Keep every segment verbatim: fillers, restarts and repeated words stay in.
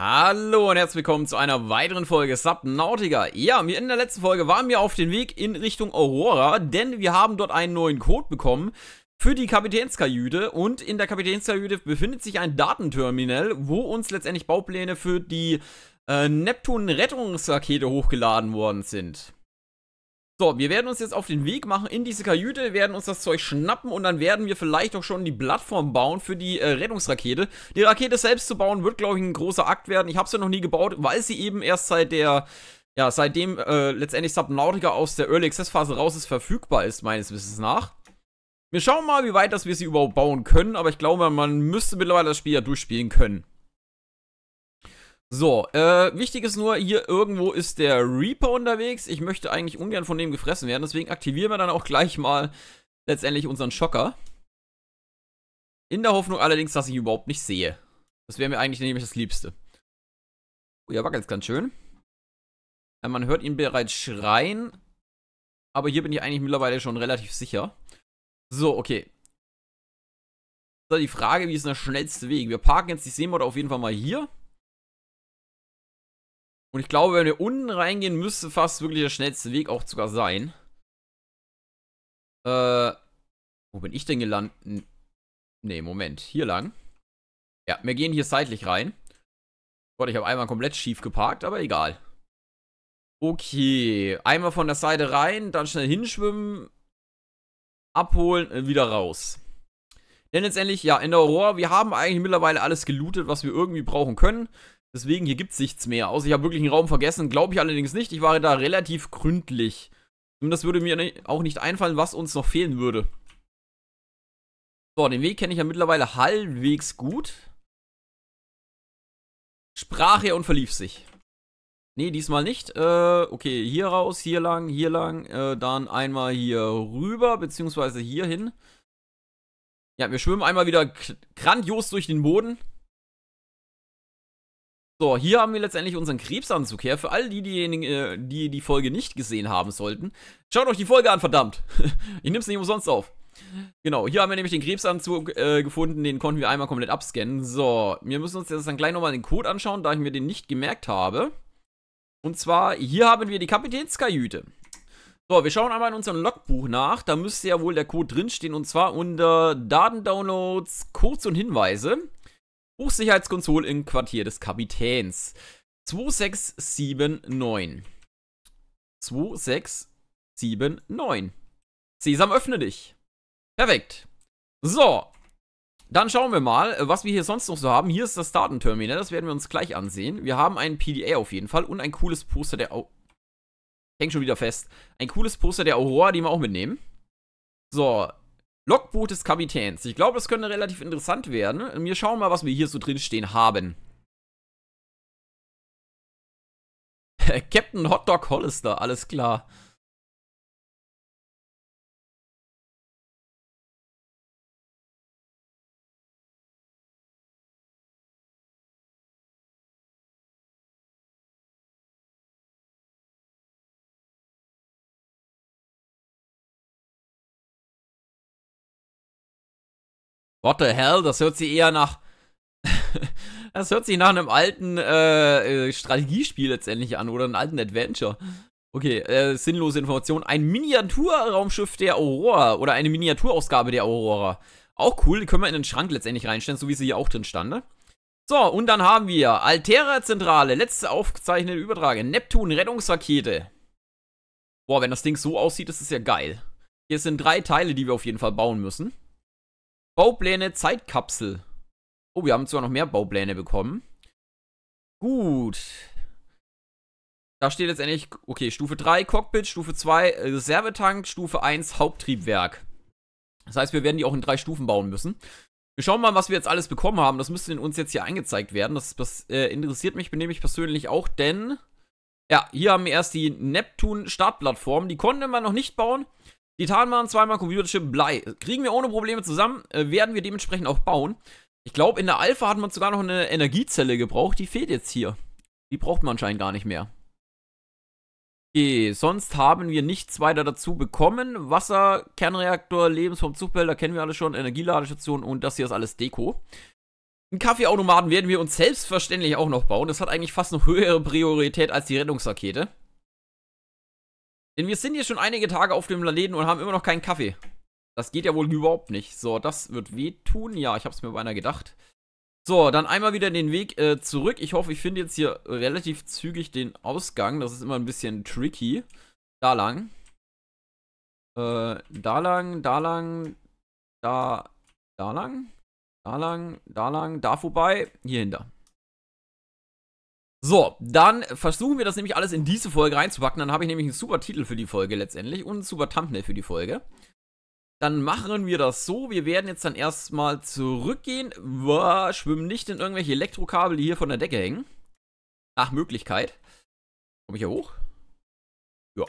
Hallo und herzlich willkommen zu einer weiteren Folge Subnautica. Ja, in der letzten Folge waren wir auf dem Weg in Richtung Aurora, denn wir haben dort einen neuen Code bekommen für die Kapitänskajüte und in der Kapitänskajüte befindet sich ein Datenterminal, wo uns letztendlich Baupläne für die äh, Neptun-Rettungsrakete hochgeladen worden sind. So, wir werden uns jetzt auf den Weg machen in diese Kajüte, werden uns das Zeug schnappen und dann werden wir vielleicht auch schon die Plattform bauen für die äh, Rettungsrakete. Die Rakete selbst zu bauen wird, glaube ich, ein großer Akt werden. Ich habe sie ja noch nie gebaut, weil sie eben erst seit der, ja, seitdem äh, letztendlich Subnautica aus der Early Access Phase raus ist, verfügbar ist, meines Wissens nach. Wir schauen mal, wie weit dass wir sie überhaupt bauen können, aber ich glaube, man müsste mittlerweile das Spiel ja durchspielen können. So, äh, wichtig ist nur, hier irgendwo ist der Reaper unterwegs. Ich möchte eigentlich ungern von dem gefressen werden, deswegen aktivieren wir dann auch gleich mal letztendlich unseren Schocker. In der Hoffnung allerdings, dass ich ihn überhaupt nicht sehe. Das wäre mir eigentlich nämlich das Liebste. Oh, ja, wackelt's ganz schön. Ja, man hört ihn bereits schreien, aber hier bin ich eigentlich mittlerweile schon relativ sicher. So, okay. So, die Frage, wie ist der schnellste Weg? Wir parken jetzt die Seamoth auf jeden Fall mal hier. Und ich glaube, wenn wir unten reingehen, müsste fast wirklich der schnellste Weg auch sogar sein. Äh, wo bin ich denn gelandet? Ne, Moment, hier lang. Ja, wir gehen hier seitlich rein. Gott, ich habe einmal komplett schief geparkt, aber egal. Okay, einmal von der Seite rein, dann schnell hinschwimmen, abholen, wieder raus. Denn letztendlich, ja, in der Aurora, wir haben eigentlich mittlerweile alles gelootet, was wir irgendwie brauchen können. Deswegen, hier gibt es nichts mehr. Außer ich habe wirklich einen Raum vergessen. Glaube ich allerdings nicht. Ich war da relativ gründlich. Und das würde mir auch nicht einfallen, was uns noch fehlen würde. So, den Weg kenne ich ja mittlerweile halbwegs gut. Sprach er und verlief sich. Nee, diesmal nicht. Äh, okay, hier raus, hier lang, hier lang. Äh, dann einmal hier rüber, beziehungsweise hier hin. Ja, wir schwimmen einmal wieder grandios durch den Boden. So, hier haben wir letztendlich unseren Krebsanzug her. Für all diejenigen, die die Folge nicht gesehen haben sollten, schaut euch die Folge an, verdammt. Ich nehme es nicht umsonst auf. Genau, hier haben wir nämlich den Krebsanzug äh, gefunden, den konnten wir einmal komplett abscannen. So, wir müssen uns jetzt dann gleich nochmal den Code anschauen, da ich mir den nicht gemerkt habe. Und zwar, hier haben wir die Kapitänskajüte. So, wir schauen einmal in unserem Logbuch nach, da müsste ja wohl der Code drinstehen und zwar unter Datendownloads, Codes und Hinweise. Hochsicherheitskonsole im Quartier des Kapitäns. zwei sechs sieben neun. zwei sechs sieben neun. Sesam, öffne dich. Perfekt. So. Dann schauen wir mal, was wir hier sonst noch so haben. Hier ist das Datenterminal. Das werden wir uns gleich ansehen. Wir haben einen P D A auf jeden Fall und ein cooles Poster der Au- Hängt schon wieder fest. Ein cooles Poster der Aurora, die wir auch mitnehmen. So. Logbuch des Kapitäns. Ich glaube, das könnte relativ interessant werden. Wir schauen mal, was wir hier so drin stehen haben. Captain Hotdog Hollister, alles klar. What the hell? Das hört sich eher nach... das hört sich nach einem alten äh, Strategiespiel letztendlich an oder einem alten Adventure. Okay, äh, sinnlose Information. Ein Miniaturraumschiff der Aurora oder eine Miniaturausgabe der Aurora. Auch cool, die können wir in den Schrank letztendlich reinstellen, so wie sie hier auch drin stand. Ne? So, und dann haben wir Altera-Zentrale, letzte aufgezeichnete Übertrage, Neptun-Rettungsrakete. Boah, wenn das Ding so aussieht, ist es ja geil. Hier sind drei Teile, die wir auf jeden Fall bauen müssen. Baupläne, Zeitkapsel. Oh, wir haben sogar noch mehr Baupläne bekommen. Gut. Da steht letztendlich, okay, Stufe drei Cockpit, Stufe zwei Reservetank, Stufe eins Haupttriebwerk. Das heißt, wir werden die auch in drei Stufen bauen müssen. Wir schauen mal, was wir jetzt alles bekommen haben. Das müsste uns jetzt hier angezeigt werden. Das, das äh, interessiert mich, benehme ich persönlich auch, denn... Ja, hier haben wir erst die Neptun-Startplattform. Die konnte man noch nicht bauen. Titanmann, zweimal Computerchip, Blei. Kriegen wir ohne Probleme zusammen, äh, werden wir dementsprechend auch bauen. Ich glaube, in der Alpha hat man sogar noch eine Energiezelle gebraucht, die fehlt jetzt hier. Die braucht man anscheinend gar nicht mehr. Okay, sonst haben wir nichts weiter dazu bekommen. Wasser, Kernreaktor, Lebensform, Zugbehälter, kennen wir alle schon, Energieladestation und das hier ist alles Deko. Einen Kaffeeautomaten werden wir uns selbstverständlich auch noch bauen. Das hat eigentlich fast noch höhere Priorität als die Rettungsrakete. Denn wir sind hier schon einige Tage auf dem Planeten und haben immer noch keinen Kaffee. Das geht ja wohl überhaupt nicht. So, das wird wehtun. Ja, ich habe es mir beinahe gedacht. So, dann einmal wieder den Weg äh, zurück. Ich hoffe, ich finde jetzt hier relativ zügig den Ausgang. Das ist immer ein bisschen tricky. Da lang. Äh, da lang, da lang, da, da lang, da lang, da lang, da vorbei, hier hinter. So, dann versuchen wir das nämlich alles in diese Folge reinzupacken. Dann habe ich nämlich einen super Titel für die Folge letztendlich und einen super Thumbnail für die Folge. Dann machen wir das so. Wir werden jetzt dann erstmal zurückgehen. Boah, schwimmen nicht in irgendwelche Elektrokabel, die hier von der Decke hängen. Nach Möglichkeit. Komm ich hier hoch? Ja.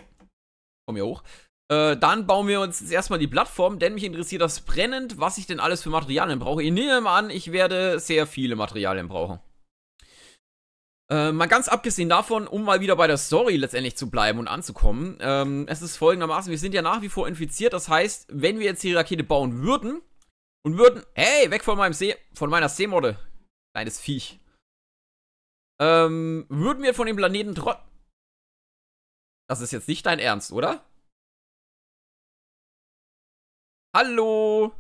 Komm hier hoch. Äh, dann bauen wir uns jetzt erstmal die Plattform, denn mich interessiert das brennend, was ich denn alles für Materialien brauche. Ich nehme an, ich werde sehr viele Materialien brauchen. Äh, mal ganz abgesehen davon, um mal wieder bei der Story letztendlich zu bleiben und anzukommen. Ähm, es ist folgendermaßen, wir sind ja nach wie vor infiziert. Das heißt, wenn wir jetzt die Rakete bauen würden und würden... Hey, weg von meinem See... Von meiner Seamoth. Kleines Viech. Ähm, würden wir von dem Planeten trotz... Das ist jetzt nicht dein Ernst, oder? Hallo!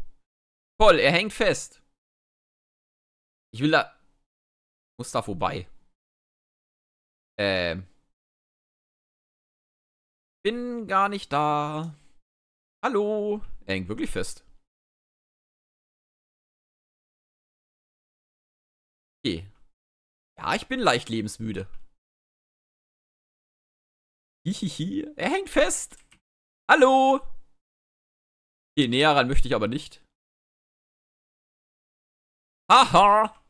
Toll, er hängt fest. Ich will da... Muss da vorbei. Ähm. Bin gar nicht da. Hallo! Er hängt wirklich fest. Okay. Ja, ich bin leicht lebensmüde. Hihihi. Er hängt fest! Hallo! Okay, näher ran möchte ich aber nicht. Haha!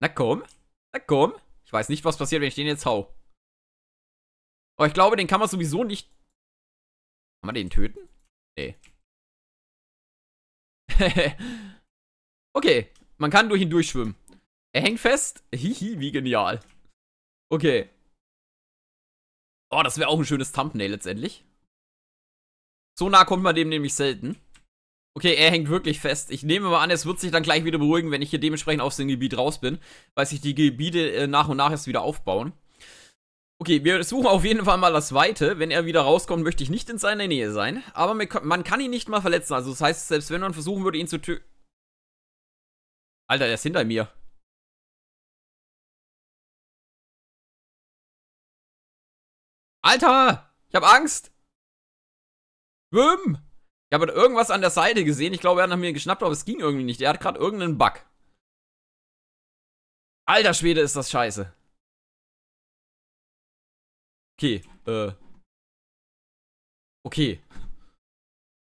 Na komm, na komm. Ich weiß nicht, was passiert, wenn ich den jetzt hau. Aber ich glaube, den kann man sowieso nicht... Kann man den töten? Nee. Okay, man kann durch ihn durchschwimmen. Er hängt fest. Hihi, wie genial. Okay. Oh, das wäre auch ein schönes Thumbnail letztendlich. So nah kommt man dem nämlich selten. Okay, er hängt wirklich fest. Ich nehme mal an, es wird sich dann gleich wieder beruhigen, wenn ich hier dementsprechend aus dem Gebiet raus bin, weil sich die Gebiete äh, nach und nach jetzt wieder aufbauen. Okay, wir suchen auf jeden Fall mal das Weite. Wenn er wieder rauskommt, möchte ich nicht in seiner Nähe sein. Aber man kann ihn nicht mal verletzen. Also das heißt, selbst wenn man versuchen würde, ihn zu töten... Alter, der ist hinter mir. Alter, ich habe Angst. Schwimm! Ich habe irgendwas an der Seite gesehen. Ich glaube, er hat nach mir geschnappt, aber es ging irgendwie nicht. Er hat gerade irgendeinen Bug. Alter Schwede, ist das scheiße. Okay, äh. Okay.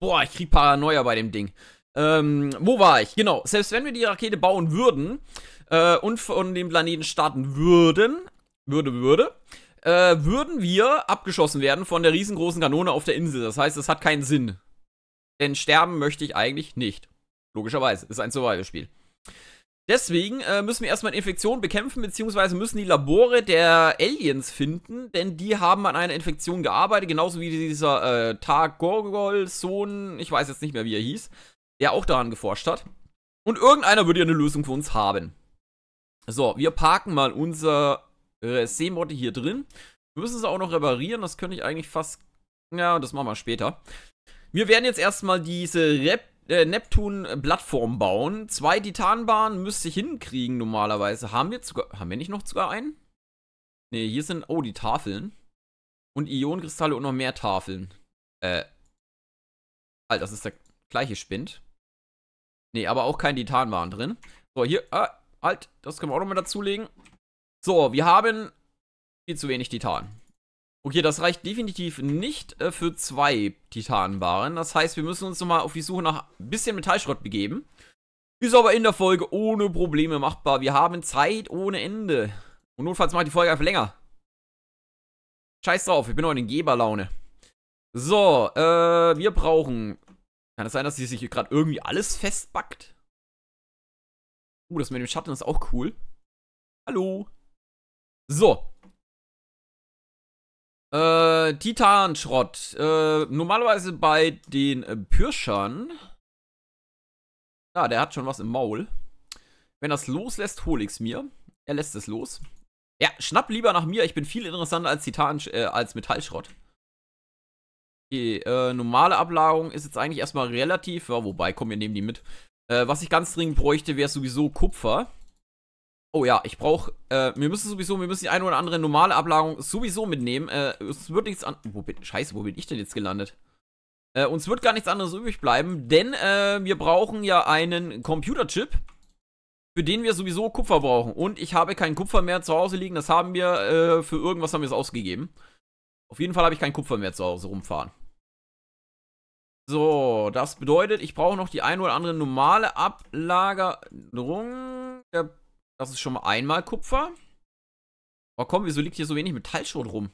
Boah, ich krieg Paranoia bei dem Ding. Ähm, wo war ich? Genau, selbst wenn wir die Rakete bauen würden äh, und von dem Planeten starten würden, würde, würde, Äh, würden wir abgeschossen werden von der riesengroßen Kanone auf der Insel. Das heißt, es hat keinen Sinn. Denn sterben möchte ich eigentlich nicht. Logischerweise. Ist ein Survival-Spiel. Deswegen äh, müssen wir erstmal Infektionen bekämpfen, beziehungsweise müssen die Labore der Aliens finden, denn die haben an einer Infektion gearbeitet, genauso wie dieser äh, Targorgol-Sohn, ich weiß jetzt nicht mehr, wie er hieß, der auch daran geforscht hat. Und irgendeiner würde ja eine Lösung für uns haben. So, wir parken mal unser... Seamoth hier drin. Wir müssen sie auch noch reparieren. Das könnte ich eigentlich fast... Ja, das machen wir später. Wir werden jetzt erstmal diese äh, Neptun-Plattform bauen. Zwei Titanbahnen müsste ich hinkriegen normalerweise. Haben wir sogar... Haben wir nicht noch sogar einen? Ne, hier sind... Oh, die Tafeln. Und Ionenkristalle und noch mehr Tafeln. Äh. Alter, das ist der gleiche Spind. Ne, aber auch kein Titanbahn drin. So, hier... Äh, halt, das können wir auch nochmal dazulegen. So, wir haben viel zu wenig Titan. Okay, das reicht definitiv nicht äh, für zwei Titanenwaren. Das heißt, wir müssen uns nochmal auf die Suche nach ein bisschen Metallschrott begeben. Ist aber in der Folge ohne Probleme machbar. Wir haben Zeit ohne Ende. Und notfalls mache ich die Folge einfach länger. Scheiß drauf, ich bin heute in Geberlaune. So, äh, wir brauchen... Kann es sein, dass sie sich hier gerade irgendwie alles festbackt? Uh, das mit dem Schatten ist auch cool. Hallo. So. Äh, Titanschrott. Äh, normalerweise bei den äh, Pürschern Ah, der hat schon was im Maul. Wenn das loslässt, hole ich's mir. Er lässt es los. Ja, schnapp lieber nach mir. Ich bin viel interessanter als Titan, äh, als Metallschrott. Okay, äh, normale Ablagerung ist jetzt eigentlich erstmal relativ... Ja, wobei, komm, wir nehmen die mit. Äh, was ich ganz dringend bräuchte, wäre sowieso Kupfer. Oh ja, ich brauche... Äh, wir müssen sowieso... Wir müssen die eine oder andere normale Ablagerung sowieso mitnehmen. Äh, es wird nichts an... Wo bin, scheiße, wo bin ich denn jetzt gelandet? Äh, uns wird gar nichts anderes übrig bleiben, denn äh, wir brauchen ja einen Computerchip, für den wir sowieso Kupfer brauchen. Und ich habe kein Kupfer mehr zu Hause liegen. Das haben wir, äh, für irgendwas haben wir es ausgegeben. Auf jeden Fall habe ich kein Kupfer mehr zu Hause rumfahren. So, das bedeutet, ich brauche noch die ein oder andere normale Ablagerung. Das ist schon mal einmal Kupfer. Oh komm, wieso liegt hier so wenig Metallschrott rum?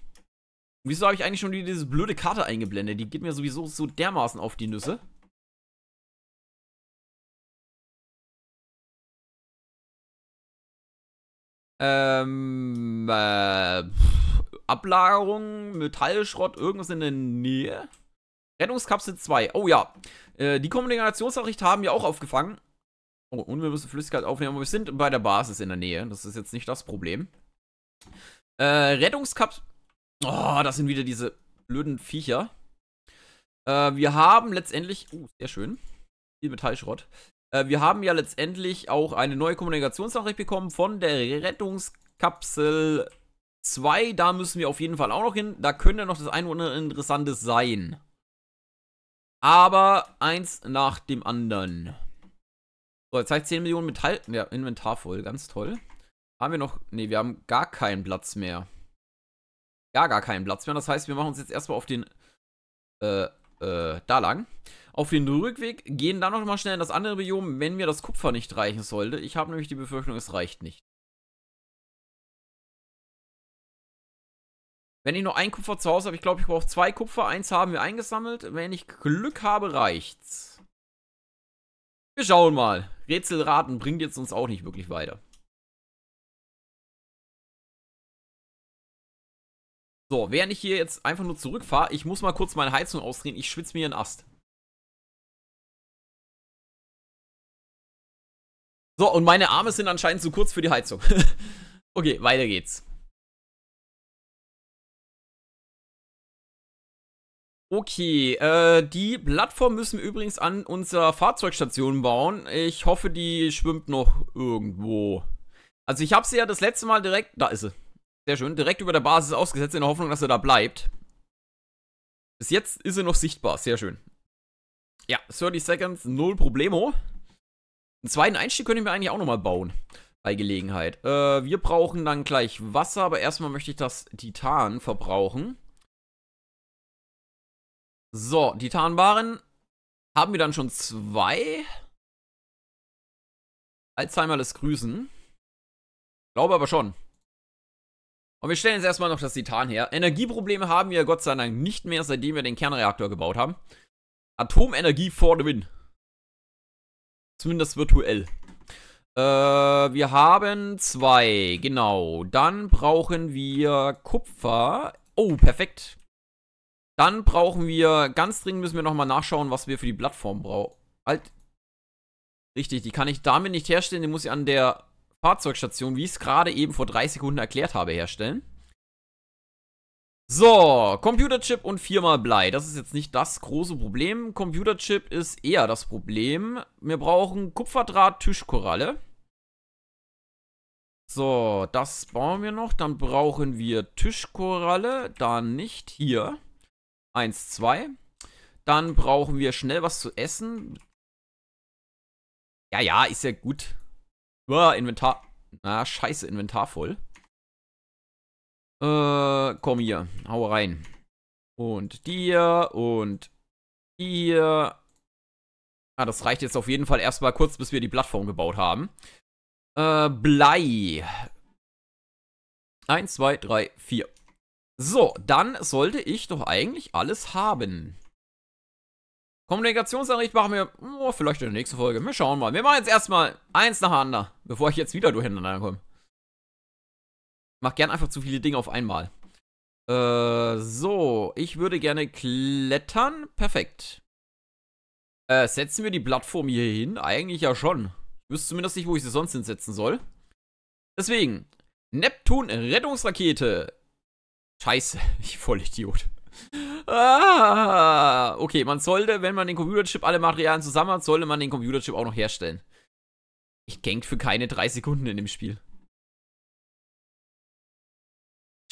Wieso habe ich eigentlich schon diese blöde Karte eingeblendet? Die geht mir sowieso so dermaßen auf die Nüsse. Ähm, äh, pff, Ablagerung, Metallschrott, irgendwas in der Nähe. Rettungskapsel zwei. Oh ja, äh, die Kommunikationsnachricht haben wir auch aufgefangen. Oh, und wir müssen Flüssigkeit aufnehmen, aber wir sind bei der Basis in der Nähe. Das ist jetzt nicht das Problem. Äh, Rettungskapsel... Oh, das sind wieder diese blöden Viecher. Äh, wir haben letztendlich... Oh, sehr schön. Viel Metallschrott. Äh, wir haben ja letztendlich auch eine neue Kommunikationsnachricht bekommen von der Rettungskapsel zwei. Da müssen wir auf jeden Fall auch noch hin. Da könnte noch das eine oder andere Interessantes sein. Aber eins nach dem anderen. So, jetzt habe ich zehn Millionen Metall... Ja, Inventar voll. Ganz toll. Haben wir noch... Ne, wir haben gar keinen Platz mehr. Ja, gar keinen Platz mehr. Das heißt, wir machen uns jetzt erstmal auf den, äh, äh, da lang. Auf den Rückweg, gehen dann noch mal schnell in das andere Biom, wenn mir das Kupfer nicht reichen sollte. Ich habe nämlich die Befürchtung, es reicht nicht. Wenn ich nur ein Kupfer zu Hause habe, ich glaube, ich brauche zwei Kupfer. Eins haben wir eingesammelt. Wenn ich Glück habe, reicht's. Wir schauen mal. Rätselraten bringt jetzt uns auch nicht wirklich weiter. So, während ich hier jetzt einfach nur zurückfahre, ich muss mal kurz meine Heizung ausdrehen, ich schwitze mir einen Ast. So, und meine Arme sind anscheinend zu kurz für die Heizung. Okay, weiter geht's. Okay, äh, die Plattform müssen wir übrigens an unserer Fahrzeugstation bauen. Ich hoffe, die schwimmt noch irgendwo. Also ich habe sie ja das letzte Mal direkt... Da ist sie. Sehr schön, direkt über der Basis ausgesetzt, in der Hoffnung, dass er da bleibt. Bis jetzt ist er noch sichtbar, sehr schön. Ja, thirty seconds, null Problemo. Einen zweiten Einstieg können wir eigentlich auch nochmal bauen, bei Gelegenheit. Äh, wir brauchen dann gleich Wasser, aber erstmal möchte ich das Titan verbrauchen. So, Titanbaren haben wir dann schon zwei. Alzheimer lässt grüßen. Glaube aber schon. Und wir stellen jetzt erstmal noch das Titan her. Energieprobleme haben wir Gott sei Dank nicht mehr, seitdem wir den Kernreaktor gebaut haben. Atomenergie for the win. Zumindest virtuell. Äh, wir haben zwei, genau. Dann brauchen wir Kupfer. Oh, perfekt. Dann brauchen wir, ganz dringend müssen wir nochmal nachschauen, was wir für die Plattform brauchen. Alt. Richtig, die kann ich damit nicht herstellen, die muss ich an der... Fahrzeugstation, wie ich es gerade eben vor drei Sekunden erklärt habe, herstellen. So, Computerchip und viermal Blei. Das ist jetzt nicht das große Problem. Computerchip ist eher das Problem. Wir brauchen Kupferdraht, Tischkoralle. So, das bauen wir noch. Dann brauchen wir Tischkoralle. Dann nicht hier. Eins, zwei. Dann brauchen wir schnell was zu essen. Ja, ja, ist ja gut. Boah, Inventar. Na, scheiße, Inventar voll. Äh, komm hier. Hau rein. Und dir und dir. Ah, das reicht jetzt auf jeden Fall erstmal kurz, bis wir die Plattform gebaut haben. Äh, Blei. Eins, zwei, drei, vier. So, dann sollte ich doch eigentlich alles haben. Kommunikationsanricht machen wir oh, vielleicht in der nächsten Folge. Wir schauen mal. Wir machen jetzt erstmal eins nacheinander, bevor ich jetzt wieder durcheinander komme. Ich mache gern einfach zu viele Dinge auf einmal. Äh, so, ich würde gerne klettern. Perfekt. Äh, setzen wir die Plattform hier hin? Eigentlich ja schon. Ich wüsste zumindest nicht, wo ich sie sonst hinsetzen soll. Deswegen. Neptun-Rettungsrakete. Scheiße, ich Vollidiot. Ah, okay, man sollte, wenn man den Computerchip alle Materialien zusammen hat, sollte man den Computerchip auch noch herstellen. Ich gank für keine drei Sekunden in dem Spiel.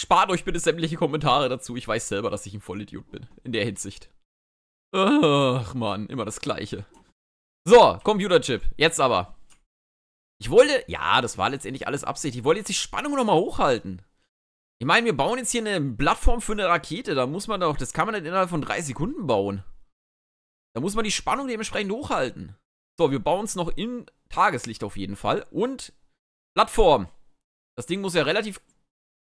Spart euch bitte sämtliche Kommentare dazu. Ich weiß selber, dass ich ein Vollidiot bin. In der Hinsicht. Ach man, immer das Gleiche. So, Computerchip. Jetzt aber. Ich wollte... Ja, das war letztendlich alles Absicht. Ich wollte jetzt die Spannung nochmal hochhalten. Ich meine, wir bauen jetzt hier eine Plattform für eine Rakete. Da muss man doch... Das kann man nicht innerhalb von drei Sekunden bauen. Da muss man die Spannung dementsprechend hochhalten. So, wir bauen es noch im Tageslicht auf jeden Fall. Und Plattform. Das Ding muss ja relativ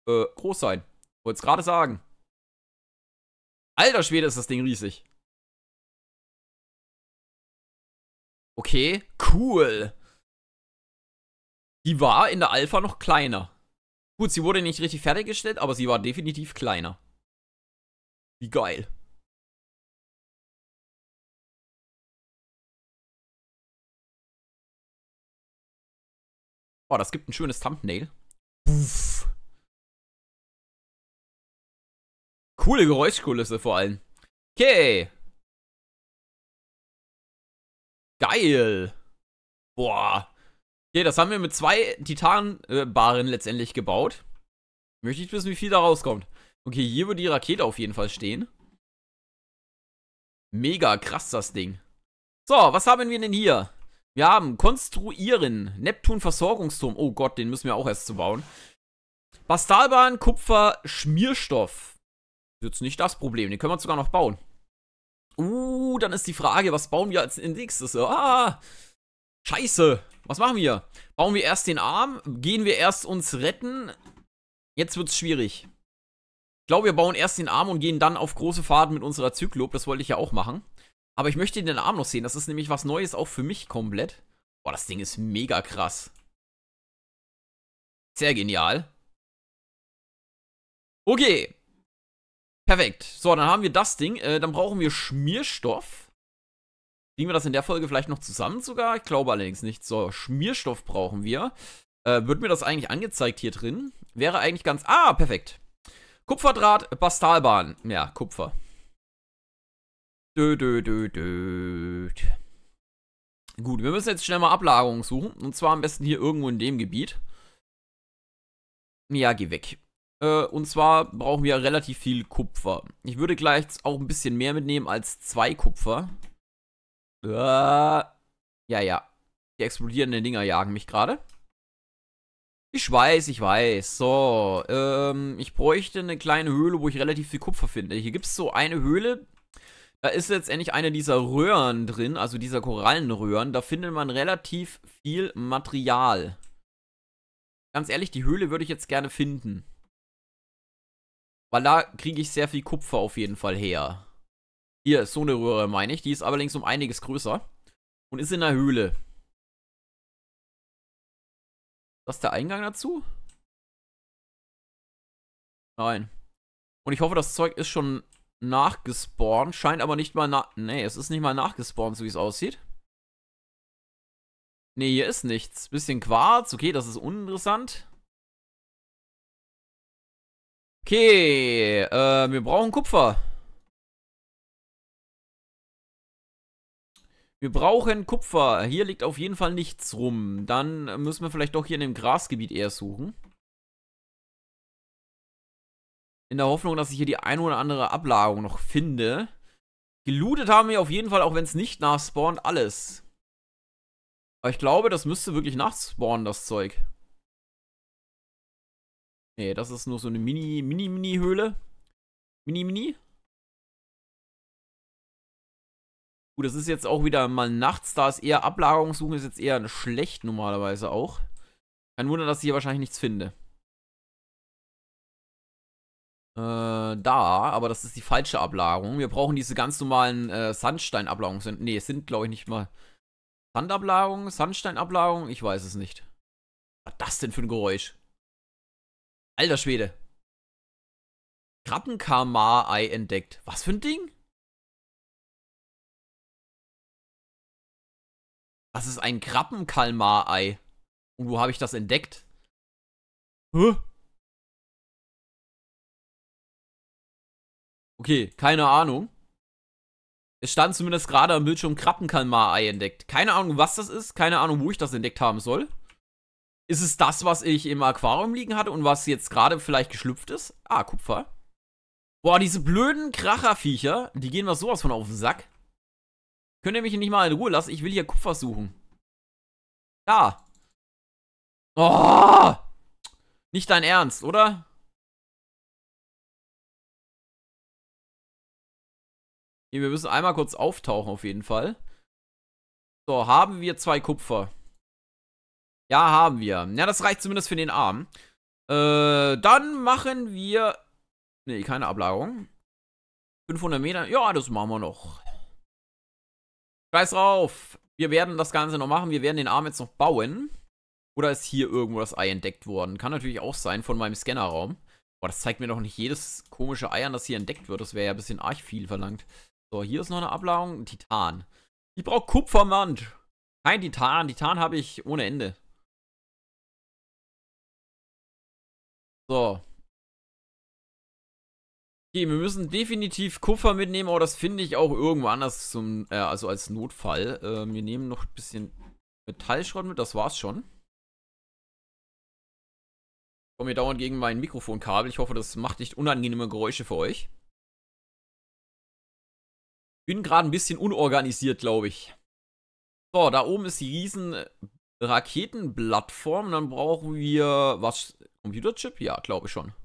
äh, groß sein. Wollte es gerade sagen. Alter Schwede, ist das Ding riesig. Okay, cool. Die war in der Alpha noch kleiner. Gut, sie wurde nicht richtig fertiggestellt, aber sie war definitiv kleiner. Wie geil. Oh, das gibt ein schönes Thumbnail. Uff. Coole Geräuschkulisse vor allem. Okay. Geil. Boah. Okay, das haben wir mit zwei Titanbarren letztendlich gebaut. Möchte ich wissen, wie viel da rauskommt. Okay, hier wird die Rakete auf jeden Fall stehen. Mega krass, das Ding. So, was haben wir denn hier? Wir haben Konstruieren, Neptun-Versorgungsturm. Oh Gott, den müssen wir auch erst zu bauen. Bastalbahn, Kupfer, Schmierstoff. Das ist jetzt nicht das Problem, den können wir sogar noch bauen. Uh, dann ist die Frage, was bauen wir als nächstes? Ah, scheiße. Was machen wir? Bauen wir erst den Arm? Gehen wir erst uns retten? Jetzt wird's schwierig. Ich glaube, wir bauen erst den Arm und gehen dann auf große Fahrt mit unserer Zyklop. Das wollte ich ja auch machen. Aber ich möchte den Arm noch sehen. Das ist nämlich was Neues, auch für mich komplett. Boah, das Ding ist mega krass. Sehr genial. Okay. Perfekt. So, dann haben wir das Ding. Äh, dann brauchen wir Schmierstoff. Kriegen wir das in der Folge vielleicht noch zusammen sogar? Ich glaube allerdings nicht. So, Schmierstoff brauchen wir. Äh, wird mir das eigentlich angezeigt hier drin? Wäre eigentlich ganz... Ah, perfekt. Kupferdraht, Bastalbahn. Ja, Kupfer. Dö, dö, dö, dö. Gut, wir müssen jetzt schnell mal Ablagerungen suchen. Und zwar am besten hier irgendwo in dem Gebiet. Ja, geh weg. Äh, und zwar brauchen wir relativ viel Kupfer. Ich würde gleich auch ein bisschen mehr mitnehmen als zwei Kupfer. Äh, ja, ja. Die explodierenden Dinger jagen mich gerade. Ich weiß, ich weiß. So, ähm, ich bräuchte eine kleine Höhle, wo ich relativ viel Kupfer finde. Hier gibt es so eine Höhle... Da ist letztendlich eine dieser Röhren drin, also dieser Korallenröhren. Da findet man relativ viel Material. Ganz ehrlich, die Höhle würde ich jetzt gerne finden. Weil da kriege ich sehr viel Kupfer auf jeden Fall her. Hier ist so eine Röhre, meine ich. Die ist allerdings um einiges größer. Und ist in der Höhle. Ist das der Eingang dazu? Nein. Und ich hoffe, das Zeug ist schon... nachgespawnt, scheint aber nicht mal nach... Nee, es ist nicht mal nachgespawnt, so wie es aussieht. Nee, hier ist nichts. Bisschen Quarz, okay, das ist uninteressant. Okay, äh, wir brauchen Kupfer. Wir brauchen Kupfer. Hier liegt auf jeden Fall nichts rum. Dann müssen wir vielleicht doch hier in dem Grasgebiet eher suchen. In der Hoffnung, dass ich hier die ein oder andere Ablagerung noch finde. Gelootet haben wir auf jeden Fall, auch wenn es nicht nachspawnt, alles. Aber ich glaube, das müsste wirklich nachspawnen, das Zeug. Nee, das ist nur so eine Mini, Mini, Mini Höhle. Mini, Mini. Gut, das ist jetzt auch wieder mal nachts, da ist eher Ablagerung suchen, ist jetzt eher schlecht normalerweise auch. Kein Wunder, dass ich hier wahrscheinlich nichts finde. Da, aber das ist die falsche Ablagerung. Wir brauchen diese ganz normalen äh, Sandsteinablagerungen. Ne, es sind, glaube ich, nicht mal Sandablagerungen, Sandsteinablagerungen. Ich weiß es nicht. Was war das denn für ein Geräusch? Alter Schwede. Krabbenkalmarei entdeckt. Was für ein Ding? Das ist ein Krabbenkalmarei. Und wo habe ich das entdeckt? Hä? Okay, keine Ahnung. Es stand zumindest gerade am Bildschirm Krabbenkalmarei entdeckt. Keine Ahnung, was das ist. Keine Ahnung, wo ich das entdeckt haben soll. Ist es das, was ich im Aquarium liegen hatte und was jetzt gerade vielleicht geschlüpft ist? Ah, Kupfer. Boah, diese blöden Kracherviecher, die gehen mir sowas von auf den Sack. Könnt ihr mich nicht mal in Ruhe lassen? Ich will hier Kupfer suchen. Da. Oh! Nicht dein Ernst, oder? Hier, wir müssen einmal kurz auftauchen auf jeden Fall. So, haben wir zwei Kupfer? Ja, haben wir. Ja, das reicht zumindest für den Arm. Äh, dann machen wir... Nee, keine Ablagerung. fünfhundert Meter. Ja, das machen wir noch. Scheiß drauf. Wir werden das Ganze noch machen. Wir werden den Arm jetzt noch bauen. Oder ist hier irgendwo das Ei entdeckt worden? Kann natürlich auch sein von meinem Scannerraum. Boah, das zeigt mir doch nicht jedes komische Ei an, das hier entdeckt wird. Das wäre ja ein bisschen arg viel verlangt. So, hier ist noch eine Ablagerung. Titan. Ich brauche Kupfer, Mann. Kein Titan. Titan habe ich ohne Ende. So. Okay, wir müssen definitiv Kupfer mitnehmen, aber das finde ich auch irgendwo anders zum, äh, also als Notfall. Äh, wir nehmen noch ein bisschen Metallschrott mit, das war's schon. Ich komme hier dauernd gegen mein Mikrofonkabel. Ich hoffe, das macht nicht unangenehme Geräusche für euch. Bin gerade ein bisschen unorganisiert, glaube ich. So, da oben ist die riesen Raketenplattform. Dann brauchen wir, was, Computerchip? Ja, glaube ich schon.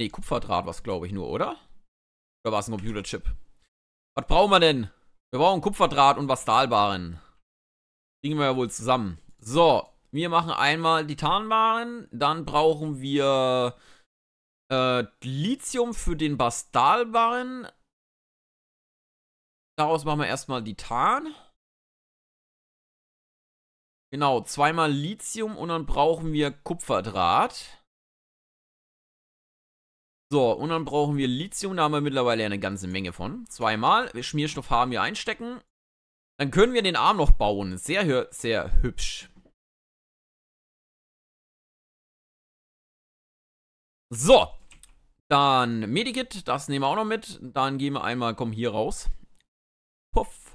Ne, Kupferdraht war es, glaube ich, nur, oder? Oder war es ein Computerchip? Was brauchen wir denn? Wir brauchen Kupferdraht und was Stahlbaren. Kriegen wir ja wohl zusammen. So, wir machen einmal Titanbaren. Dann brauchen wir äh, Lithium für den Bastalbaren. Daraus machen wir erstmal Titan. Genau, zweimal Lithium und dann brauchen wir Kupferdraht. So, und dann brauchen wir Lithium, da haben wir mittlerweile eine ganze Menge von. Zweimal, Schmierstoff haben wir einstecken. Dann können wir den Arm noch bauen. Sehr, sehr hübsch. So, dann Medikit, das nehmen wir auch noch mit. Dann gehen wir einmal, komm hier raus. Puff.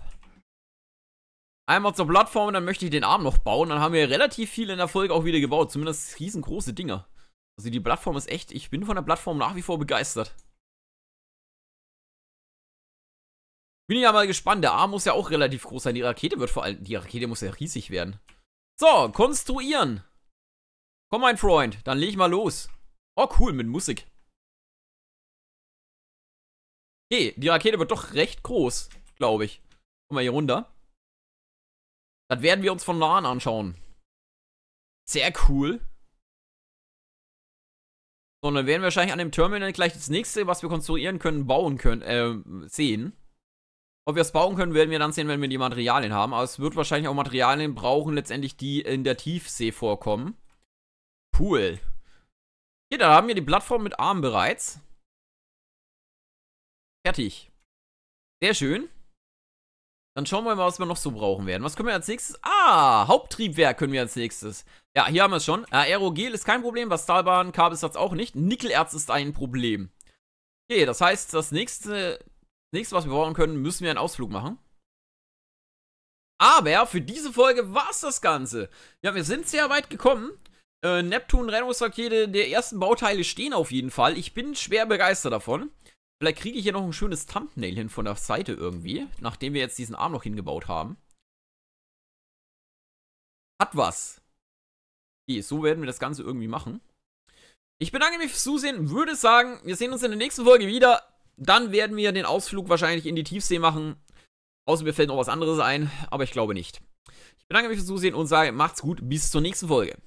Einmal zur Plattform und dann möchte ich den Arm noch bauen. Dann haben wir relativ viel in der Folge auch wieder gebaut, zumindest riesengroße Dinger. Also die Plattform ist echt, ich bin von der Plattform nach wie vor begeistert. Bin ja mal gespannt, der Arm muss ja auch relativ groß sein. Die Rakete wird vor allem, die Rakete muss ja riesig werden. So, konstruieren. Komm mein Freund, dann leg ich mal los. Oh cool, mit Musik. Okay, die Rakete wird doch recht groß, glaube ich. Kommen wir hier runter. Das werden wir uns von nahen anschauen. Sehr cool. Und dann werden wir wahrscheinlich an dem Terminal gleich das nächste, was wir konstruieren können, bauen können, äh, sehen. Ob wir es bauen können, werden wir dann sehen, wenn wir die Materialien haben. Aber es wird wahrscheinlich auch Materialien brauchen, letztendlich, die in der Tiefsee vorkommen. Cool. Hier, da haben wir die Plattform mit Armen bereits. Fertig. Sehr schön. Dann schauen wir mal, was wir noch so brauchen werden. Was können wir als nächstes? Ah, Haupttriebwerk können wir als nächstes. Ja, hier haben wir es schon. Aerogel ist kein Problem, Bastalbahn, Kabelsatz auch nicht. Nickelerz ist ein Problem. Okay, das heißt, das nächste, nächste, was wir brauchen können, müssen wir einen Ausflug machen. Aber für diese Folge war es das Ganze. Ja, wir sind sehr weit gekommen. Äh, Neptun-Rettungsrakete, der ersten Bauteile stehen auf jeden Fall. Ich bin schwer begeistert davon. Vielleicht kriege ich hier noch ein schönes Thumbnail hin von der Seite irgendwie, nachdem wir jetzt diesen Arm noch hingebaut haben. Hat was. Okay, so werden wir das Ganze irgendwie machen. Ich bedanke mich fürs Zusehen, würde sagen, wir sehen uns in der nächsten Folge wieder. Dann werden wir den Ausflug wahrscheinlich in die Tiefsee machen. Außer mir fällt noch was anderes ein, aber ich glaube nicht. Ich bedanke mich fürs Zusehen und sage, macht's gut, bis zur nächsten Folge.